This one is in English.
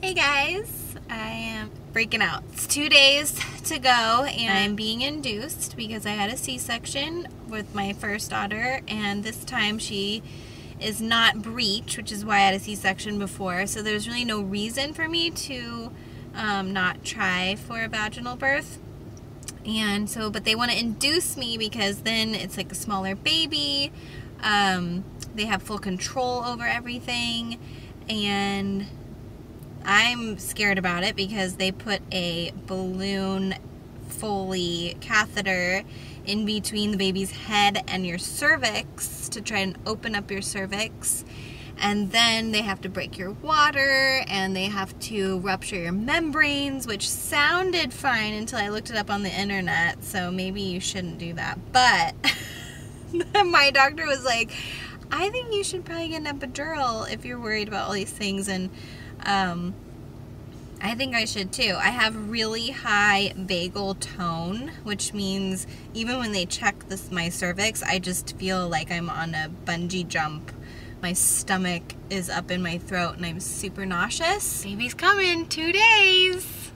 Hey guys, I am freaking out. It's 2 days to go and I'm being induced because I had a C-section with my first daughter, and this time she is not breech, which is why I had a C-section before, so there's really no reason for me to not try for a vaginal birth. And so, but they want to induce me because then it's like a smaller baby, they have full control over everything, and I'm scared about it because they put a balloon Foley catheter in between the baby's head and your cervix to try and open up your cervix, and then they have to break your water and they have to rupture your membranes, which sounded fine until I looked it up on the internet, so maybe you shouldn't do that. But my doctor was like, I think you should probably get an epidural if you're worried about all these things, and I think I should too. I have really high vagal tone, which means even when they check this, my cervix, I just feel like I'm on a bungee jump. My stomach is up in my throat and I'm super nauseous. Baby's coming, 2 days.